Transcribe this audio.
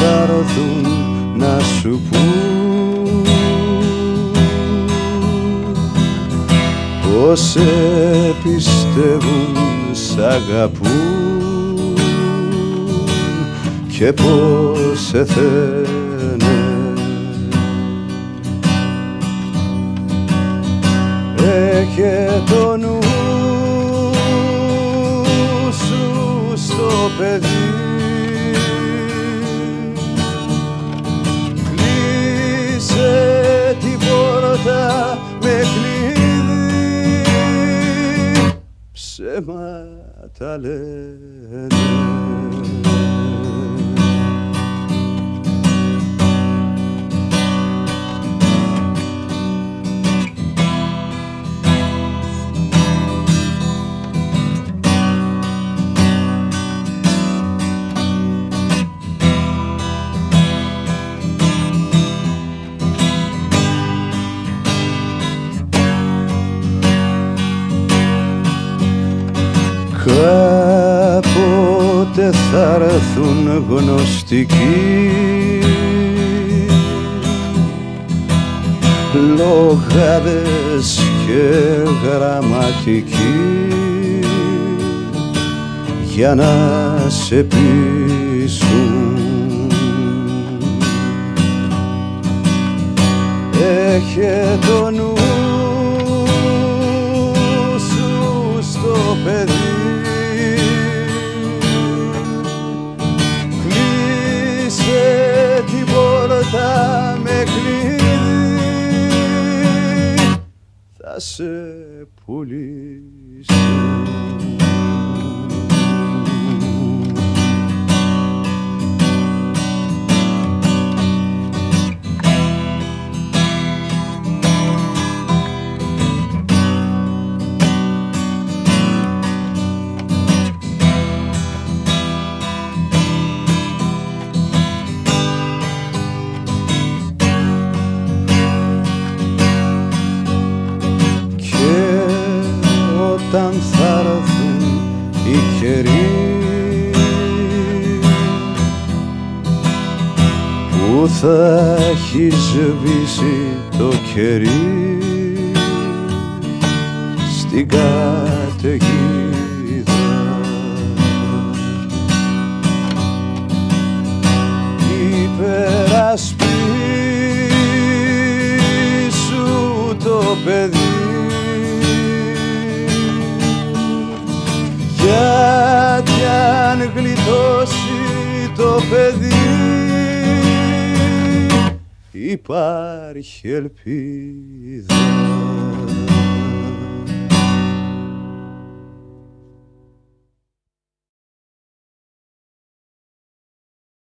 παρωθούν να σου πούν πως επιστεύουν σ' αγαπούν και πως σε θένε. Έχε το νου σου στο παιδί, κλείσε την πόρτα με κλειδί, ψέματα λένε. Κάποτε θα έρθουν γνωστικοί λογάδες και γραμματικοί για να σε πείσουν. Έχε το νου σου στο παιδί, θα με κλείδι, θα σε πουλήσω. Όταν θα έρθουν οι καιροί που θα έχει σβήσει το κερί στην καταιγίδα, υπερασπίσου το παιδί, γιατί αν γλιτώσει το παιδί υπάρχει ελπίδα.